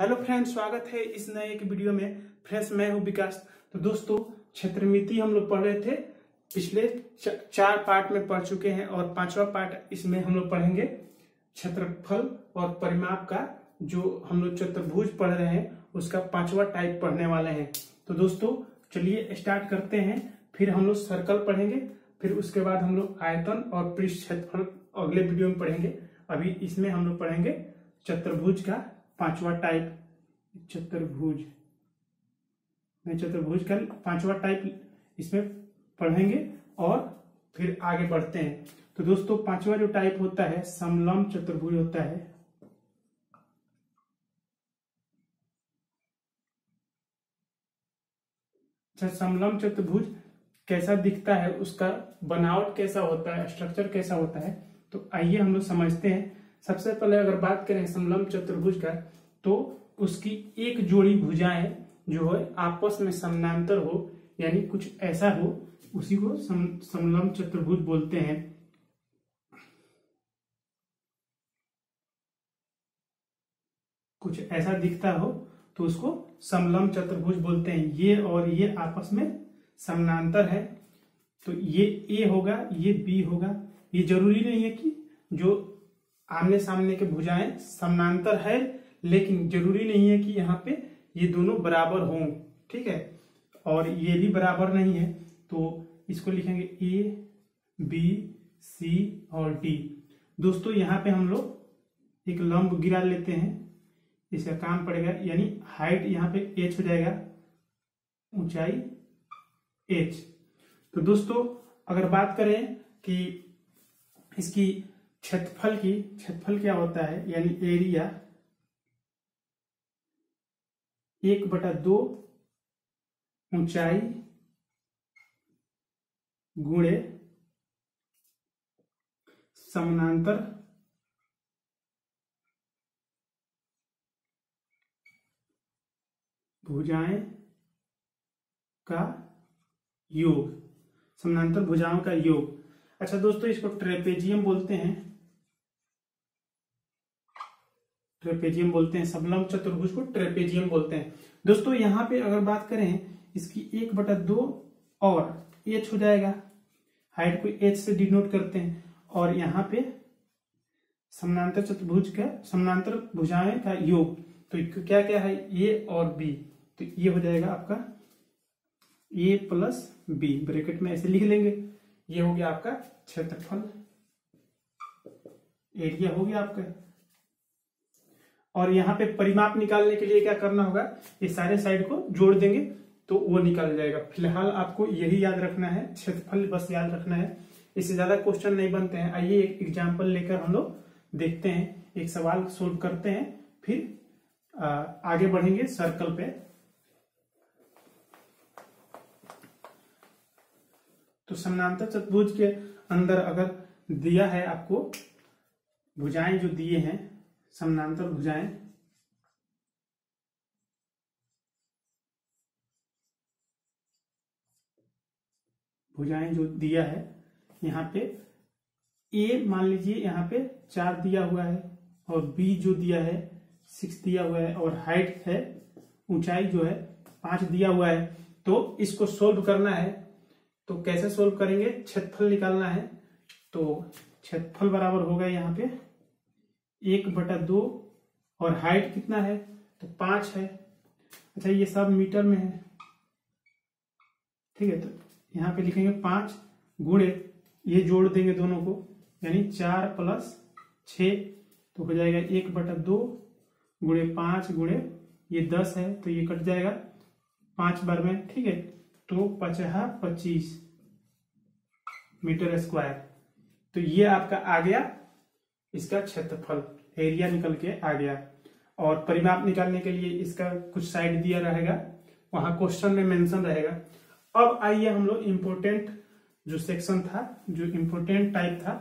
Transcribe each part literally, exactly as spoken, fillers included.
Hello friends, स्वागत है इस नए एक वीडियो में। फ्रेंड्स, मैं हूं विकास। तो दोस्तों, क्षेत्रमिति हम लोग पढ़ रहे थे, पिछले चार पार्ट में पढ़ चुके हैं और पांचवा पार्ट इसमें हम लोग पढ़ेंगे क्षेत्रफल और परिमाप का। जो हम लोग चतुर्भुज पढ़ रहे हैं उसका पांचवा टाइप पढ़ने वाले हैं। तो दोस्तों चलिए स्टार्ट करते हैं। फिर हम लोग सर्कल पढ़ेंगे, फिर उसके बाद हम लोग आयतन और पृष्ठ क्षेत्रफल अगले वीडियो में पढ़ेंगे। अभी इसमें हम लोग पढ़ेंगे चतुर्भुज का पांचवा टाइप। चतुर्भुज में चतुर्भुज का पांचवा टाइप इसमें पढ़ेंगे और फिर आगे बढ़ते हैं। तो दोस्तों पांचवा जो टाइप होता है समलंब चतुर्भुज होता है। अच्छा, समलंब चतुर्भुज कैसा दिखता है, उसका बनावट कैसा होता है, स्ट्रक्चर कैसा होता है, तो आइए हम लोग समझते हैं। सबसे पहले अगर बात करें समलंब चतुर्भुज का, तो उसकी एक जोड़ी भुजाएं जो है आपस में समानांतर हो, यानी कुछ ऐसा हो, उसी को सम, समलंब चतुर्भुज बोलते हैं। कुछ ऐसा दिखता हो तो उसको समलंब चतुर्भुज बोलते हैं। ये और ये आपस में समानांतर है, तो ये ए होगा, ये बी होगा। ये जरूरी नहीं है कि जो आमने सामने के भुजाएं समानांतर है, लेकिन जरूरी नहीं है कि यहाँ पे ये दोनों बराबर हों, ठीक है, और ये भी बराबर नहीं है। तो इसको लिखेंगे ए बी सी और डी। दोस्तों यहाँ पे हम लोग एक लंब गिरा लेते हैं, इसका काम पड़ेगा, यानी हाइट यहाँ पे एच हो जाएगा, ऊंचाई एच। तो दोस्तों अगर बात करें कि इसकी क्षेत्रफल की, क्षेत्रफल क्या होता है, यानी एरिया एक बटा दो ऊंचाई गुणे समानांतर भुजाएं का योग, समानांतर भुजाओं का योग। अच्छा दोस्तों, इसको ट्रेपेजियम बोलते हैं, ट्रेपेजियम बोलते हैं। समलंब चतुर्भुज को ट्रेपेजियम बोलते हैं। दोस्तों यहाँ पे अगर बात करें, इसकी एक बटा दो और एच हो जाएगा, हाइट को एच से डिनोट करते हैं, और यहाँ पे समानांतर चतुर्भुज का समानांतर भुजाएं का योग। तो क्या क्या है, ए और बी, तो ये हो जाएगा आपका ए प्लस बी, ब्रैकेट में ऐसे लिख लेंगे। ये हो गया आपका क्षेत्रफल, एरिया हो गया आपका। और यहाँ पे परिमाप निकालने के लिए क्या करना होगा, ये सारे साइड को जोड़ देंगे तो वो निकल जाएगा। फिलहाल आपको यही याद रखना है, क्षेत्रफल बस याद रखना है, इससे ज्यादा क्वेश्चन नहीं बनते हैं। आइए एक एग्जाम्पल लेकर हम लोग देखते हैं, एक सवाल सोल्व करते हैं, फिर आ, आगे बढ़ेंगे सर्कल पे। तो समानांतर चतुर्भुज के अंदर अगर दिया है आपको भुजाएं, जो दिए हैं समानांतर भुजाएं, भुजाएं जो दिया है यहाँ पे ए मान लीजिए यहाँ पे चार दिया हुआ है, और बी जो दिया है सिक्स दिया हुआ है, और हाइट है, ऊंचाई जो है पांच दिया हुआ है। तो इसको सोल्व करना है, तो कैसे सोल्व करेंगे, क्षेत्रफल निकालना है। तो क्षेत्रफल बराबर होगा यहाँ पे एक बटा दो, और हाइट कितना है, तो पांच है। अच्छा, ये सब मीटर में है, ठीक है, तो यहाँ पे लिखेंगे पांच गुणे, ये जोड़ देंगे दोनों को, यानी चार प्लस छ, तो हो जाएगा एक बटा दो गुणे पांच गुणे ये दस है, तो ये कट जाएगा पांच बार में, ठीक है। तो पचहा पच्चीस मीटर स्क्वायर। तो ये आपका आ गया इसका क्षेत्रफल, एरिया निकल के आ गया। और परिमाप निकालने के लिए इसका कुछ साइड दिया रहेगा, वहां क्वेश्चन में मेंशन रहेगा। अब आइए हम लोग इम्पोर्टेंट जो सेक्शन था, जो इम्पोर्टेंट टाइप था,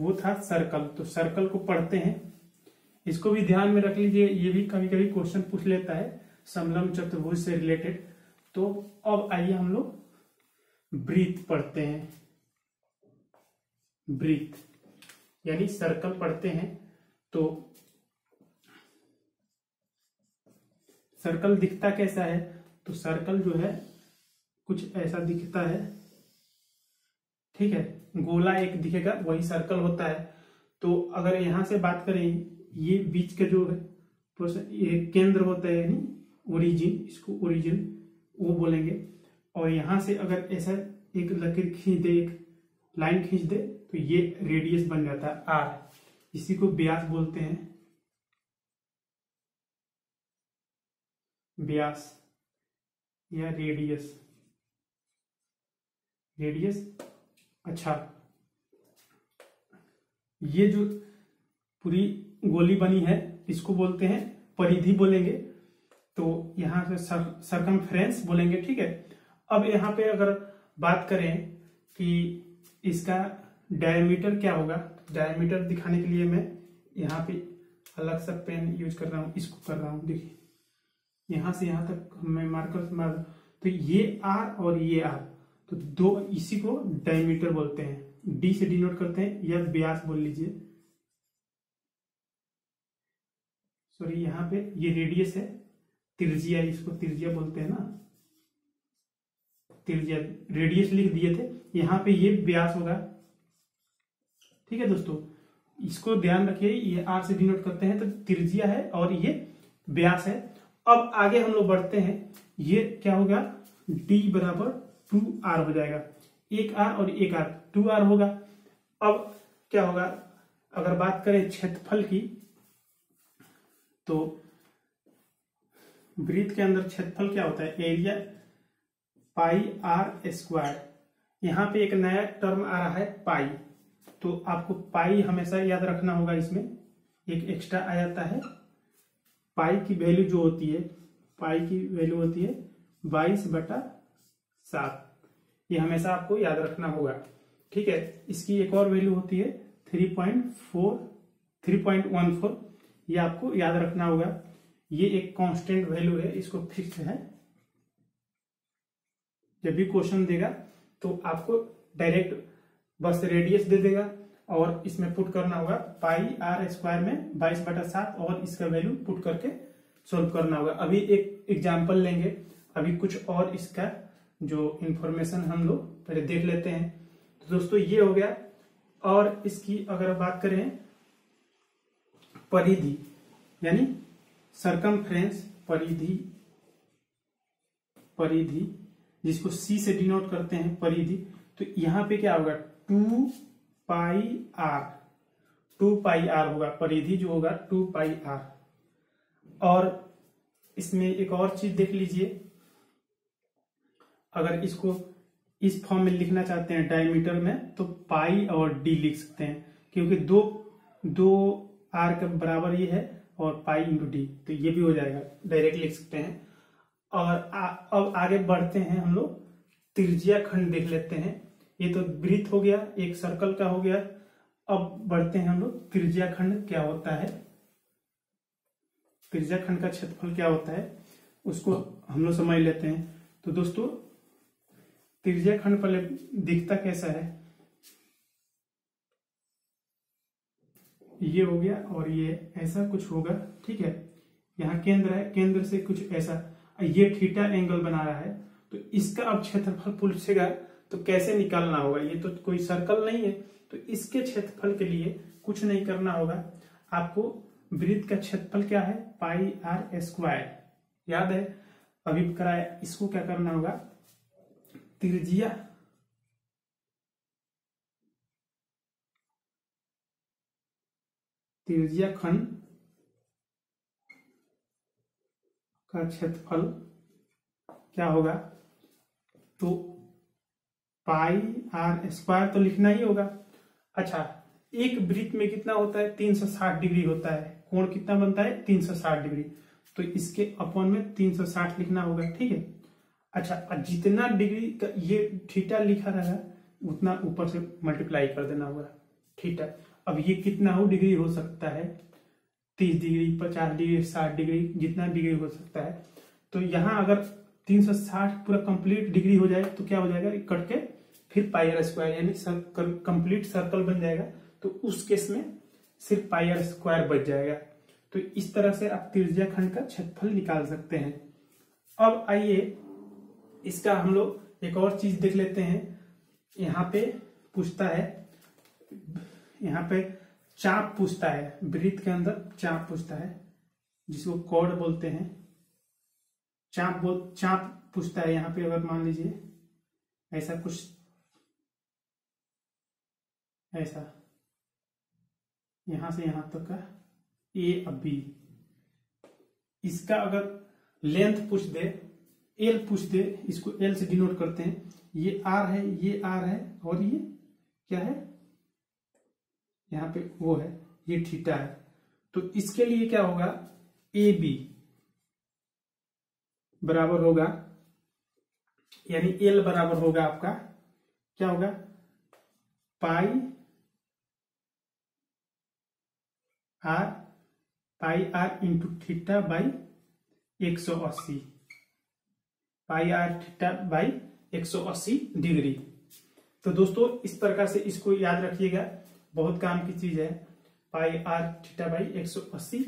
वो था सर्कल। तो सर्कल को पढ़ते हैं, इसको भी ध्यान में रख लीजिए, ये भी कभी कभी क्वेश्चन पूछ लेता है समलंब चतुर्भुज से रिलेटेड। तो अब आइए हम लोग वृत्त पढ़ते हैं, वृत्त यानी सर्कल पढ़ते हैं। तो सर्कल दिखता कैसा है, तो सर्कल जो है कुछ ऐसा दिखता है, ठीक है, गोला एक दिखेगा, वही सर्कल होता है। तो अगर यहाँ से बात करें, ये बीच का जो है पोर्शन, ये केंद्र होता है, यानी ओरिजिन, इसको ओरिजिन वो बोलेंगे। और यहाँ से अगर ऐसा एक लकीर खींच दे, एक लाइन खींच दे, तो ये रेडियस बन जाता है आर, इसी को व्यास बोलते हैं, व्यास या रेडियस, रेडियस। अच्छा, ये जो पूरी गोली बनी है इसको बोलते हैं परिधि बोलेंगे, तो यहाँ पे सर, सर्कमफ्रेंस बोलेंगे, ठीक है। अब यहाँ पे अगर बात करें कि इसका डायमीटर क्या होगा, डायमीटर दिखाने के लिए मैं यहाँ पे अलग सा पेन यूज कर रहा हूँ, इसको कर रहा हूँ, देखिए यहाँ से यहाँ तक मैं मार्कर मार, तो ये आर और ये आर, तो दो, इसी को डायमीटर बोलते हैं, डी से डिनोट करते हैं, या व्यास बोल लीजिए, सॉरी। यहाँ पे ये रेडियस है, त्रिज्या, इसको त्रिज्या बोलते हैं ना, त्रिज्या, रेडियस लिख दिए थे, यहाँ पे ये व्यास होगा, ठीक है दोस्तों, इसको ध्यान रखिए। ये आर से डिनोट करते हैं, तो त्रिज्या है और ये व्यास है। अब आगे हम लोग बढ़ते हैं, ये क्या होगा, d बराबर टू आर हो जाएगा, एक आर और एक आर, टू आर होगा। अब क्या होगा, अगर बात करें क्षेत्रफल की, तो वृत्त के अंदर क्षेत्रफल क्या होता है, एरिया पाई आर स्क्वायर। यहाँ पे एक नया टर्म आ रहा है पाई, तो आपको पाई हमेशा याद रखना होगा, इसमें एक एक्स्ट्रा आ जाता है। पाई की वैल्यू जो होती है, पाई की वैल्यू होती है बाईस बटा सात, ये हमेशा आपको याद रखना होगा, ठीक है। इसकी एक और वैल्यू होती है three point four three point one four, ये आपको याद रखना होगा, ये एक कांस्टेंट वैल्यू है, इसको फिक्स है, जब भी क्वेश्चन देगा तो आपको डायरेक्ट बस रेडियस दे देगा और इसमें पुट करना होगा पाई आर स्क्वायर में बाईस बटा सात, और इसका वैल्यू पुट करके सॉल्व करना होगा। अभी एक एग्जांपल लेंगे, अभी कुछ और इसका जो इंफॉर्मेशन हम लोग पहले देख लेते हैं। तो दोस्तों ये हो गया, और इसकी अगर बात करें परिधि, यानी सरकमफ्रेंस, परिधि, परिधि जिसको सी से डिनोट करते हैं, परिधि। तो यहाँ पे क्या होगा, two pi R, two pi R होगा, परिधि जो होगा टू पाई आर। और इसमें एक और चीज देख लीजिए, अगर इसको इस फॉर्म में लिखना चाहते हैं डायमीटर में, तो पाई और डी लिख सकते हैं, क्योंकि दो दो आर के बराबर ये है, और पाई इंटू डी, तो ये भी हो जाएगा, डायरेक्ट लिख सकते हैं। और आ, अब आगे बढ़ते हैं हम लोग, त्रिज्या खंड देख लेते हैं। ये तो वृत्त हो गया, एक सर्कल का हो गया, अब बढ़ते हैं हम लोग त्रिज्या खंड क्या होता है, त्रिज्या खंड का क्षेत्रफल क्या होता है, उसको हम लोग समझ लेते हैं। तो दोस्तों त्रिज्या खंड पहले दिखता कैसा है, ये हो गया और ये ऐसा कुछ होगा, ठीक है। यहाँ केंद्र है, केंद्र से कुछ ऐसा, ये थीटा एंगल बना रहा है, तो इसका अब क्षेत्रफल पूछेगा, तो कैसे निकालना होगा, ये तो कोई सर्कल नहीं है, तो इसके क्षेत्रफल के लिए कुछ नहीं करना होगा आपको। वृत्त का क्षेत्रफल क्या है, पाई आर स्क्वायर, याद है अभी कराया, इसको क्या करना होगा, त्रिज्या, त्रिज्या खंड का क्षेत्रफल क्या होगा, तो पाई आर स्क्वायर तो लिखना ही होगा। अच्छा, एक वृत्त में कितना होता है, तीन सौ साठ डिग्री होता है, कोण कितना बनता है, तीन सौ साठ डिग्री, तो इसके अपॉन में तीन सौ साठ लिखना होगा, ठीक है। अच्छा, जितना डिग्री का ये थीटा लिखा रहा, उतना ऊपर से मल्टीप्लाई कर देना होगा थीटा। अब ये कितना हो डिग्री हो सकता है, तीस डिग्री, पचास डिग्री, साठ डिग्री, जितना डिग्री हो सकता है। तो यहाँ अगर तीन सौ साठ पूरा कंप्लीट डिग्री हो जाए तो क्या हो जाएगा, कट के फिर पाई आर स्क्वायर, यानी कंप्लीट सर्कल बन जाएगा, तो उस केस में सिर्फ पाई आर स्क्वायर बच जाएगा। तो तो इस तरह से आप त्रिज्या खंड का क्षेत्रफल निकाल सकते हैं। अब आइए इसका हम लोग एक और चीज देख लेते हैं। यहाँ पे पूछता है, यहाँ पे चाप पूछता है, वृत्त के अंदर चाप पूछता है जिसको कॉर्ड बोलते हैं। चाप बोल चाप पूछता है यहाँ पे। अगर मान लीजिए ऐसा कुछ, ऐसा यहां से यहां तक तो का ए अभी इसका अगर लेंथ पूछ दे, एल पूछ दे, इसको एल से डिनोट करते हैं। ये आर है, ये आर है और ये क्या है, यहाँ पे वो है, ये थीटा है। तो इसके लिए क्या होगा, ए बी बराबर होगा, यानी एल बराबर होगा आपका क्या होगा, pi are pi are into theta by एक सौ अस्सी पाई आर थीटा बाई एक सौ अस्सी डिग्री। तो दोस्तों इस प्रकार से इसको याद रखिएगा, बहुत काम की चीज है। पाई आर थीटा बाई एक सौ अस्सी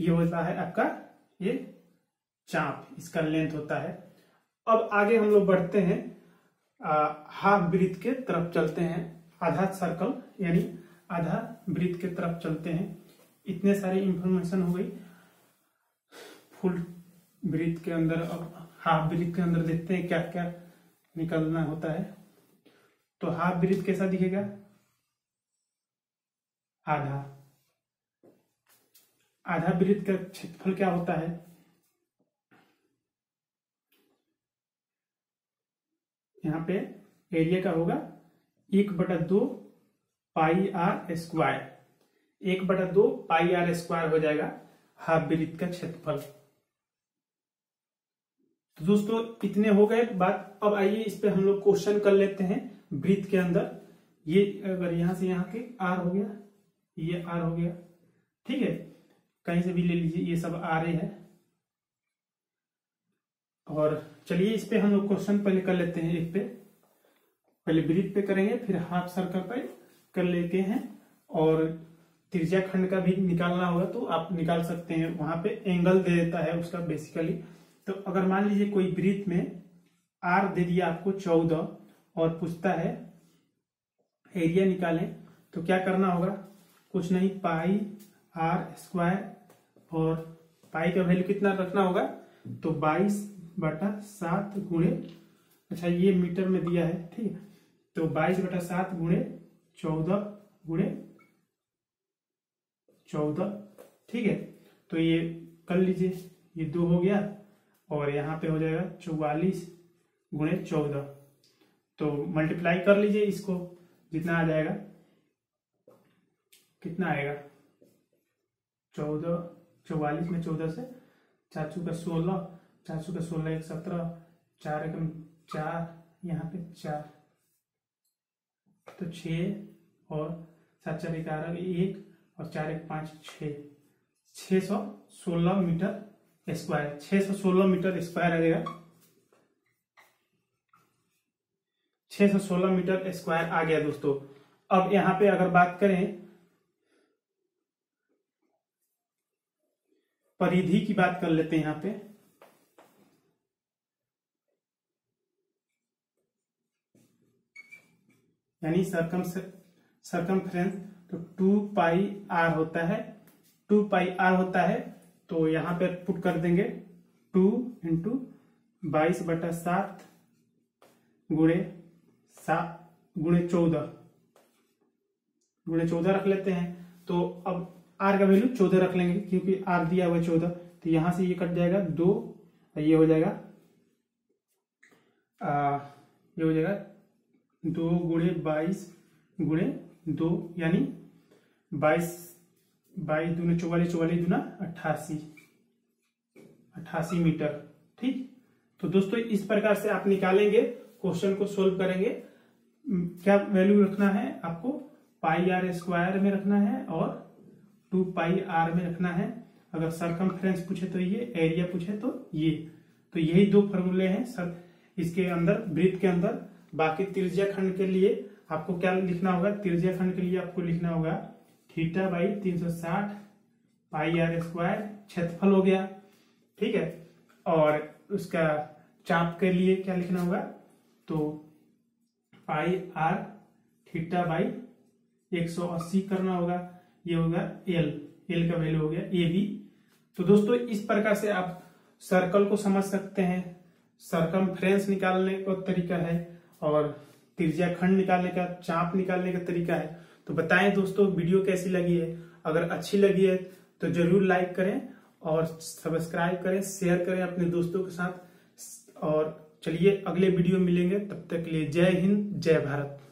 ये होता है आपका ये चाप, इसका लेंथ होता है। अब आगे हम लोग बढ़ते हैं, हाफ वृत्त के तरफ चलते हैं, आधा सर्कल यानी आधा वृत्त के तरफ चलते हैं। इतने सारे इंफॉर्मेशन हो गई फुल वृत्त के अंदर। अब हाफ वृत्त के अंदर देखते हैं क्या क्या निकालना होता है। तो हाफ वृत्त कैसा दिखेगा, आधा आधा वृत्त का क्षेत्रफल क्या होता है, यहाँ पे एरिया का होगा एक बटा दो पाई आर स्क्वायर, एक बटा दो पाई आर स्क्वायर हो जाएगा हाफ वृत्त का क्षेत्रफल। तो दोस्तों इतने हो गए बात। अब आइए इस पे हम लोग क्वेश्चन कर लेते हैं। वृत्त के अंदर ये अगर यहां से यहाँ के आर हो गया, ये आर हो गया, ठीक है, कहीं से भी ले लीजिए, ये सब आर है। और चलिए इस पे हम लोग क्वेश्चन पहले कर लेते हैं, एक पे पहले वृत्त पे करेंगे, फिर हाफ सर्कल पे कर लेते हैं। और त्रिज्या खंड का भी निकालना होगा तो आप निकाल सकते हैं, वहां पे एंगल दे देता है उसका बेसिकली। तो अगर मान लीजिए कोई वृत्त में आर दे दिया आपको चौदह और पूछता है एरिया निकालें, तो क्या करना होगा, कुछ नहीं पाई आर स्क्वायर, और पाई का वैल्यू कितना रखना होगा, तो बाईस बटा सात गुणे, अच्छा ये मीटर में दिया है, ठीक है, तो बाईस बटा सात गुणे चौदह गुणे चौदह, ठीक है, तो ये कर लीजिए, ये दो हो गया और यहाँ पे हो जाएगा चौवालीस गुणे चौदह, तो मल्टीप्लाई कर लीजिए इसको, जितना आ जाएगा, कितना आएगा, चौदह चौवालीस में चौदह से चार चौका सोलह, चार सौ का सोलह एक सत्रह, चार एकम चार, यहाँ पे चार तो छः, और सात चार ग्यारह एक, और चार एक पाँच छः, छः सौ सोलह मीटर स्क्वायर, छः सौ सोलह मीटर स्क्वायर आ जाएगा, छः सौ सोलह मीटर स्क्वायर आ गया दोस्तों। अब यहाँ पे अगर बात करें परिधि की, बात कर लेते हैं यहाँ पे यानी सर्कम सर्कमफ्रेंस, तो टू पाई आर होता है, टू पाई आर होता है, तो यहाँ पे पुट कर देंगे टू इंटू बाईस बटा सात गुणे सात गुणे चौदह गुणे चौदह रख लेते हैं। तो अब आर का वैल्यू चौदह रख लेंगे क्योंकि आर दिया हुआ चौदह, तो यहां से ये कट जाएगा दो, ये हो जाएगा आ, ये हो जाएगा दो गुणे बाईस गुणे दो, यानी बाईस बाईस दूना चौवालीस, चौवालीस दूना अट्ठासी, अट्ठासी मीटर, ठीक। तो दोस्तों इस प्रकार से आप निकालेंगे, क्वेश्चन को सोल्व करेंगे। क्या वैल्यू रखना है आपको, पाई आर स्क्वायर में रखना है और टू पाई आर में रखना है। अगर सरकमफ्रेंस पूछे तो ये, एरिया पूछे तो ये, तो यही दो फॉर्मूले हैं सर इसके अंदर, वृत्त के अंदर। बाकी त्रिज्या खंड के लिए आपको क्या लिखना होगा, त्रिज्या खंड के लिए आपको लिखना होगा थीटा बाई तीन सौ साठ पाई आर स्क्वायर क्षेत्रफल हो गया, ठीक है। और उसका चाप के लिए क्या लिखना होगा, तो पाई आर थीटा बाई एक सौ अस्सी करना होगा, ये होगा एल, एल का वैल्यू हो गया ए बी। तो दोस्तों इस प्रकार से आप सर्कल को समझ सकते हैं, सर्कमफ्रेंस निकालने का तरीका है और त्रिज्या खंड निकालने का, चाप निकालने का तरीका है। तो बताएं दोस्तों वीडियो कैसी लगी है, अगर अच्छी लगी है तो जरूर लाइक करें और सब्सक्राइब करें, शेयर करें अपने दोस्तों के साथ। और चलिए अगले वीडियो मिलेंगे, तब तक के लिए जय हिंद जय भारत।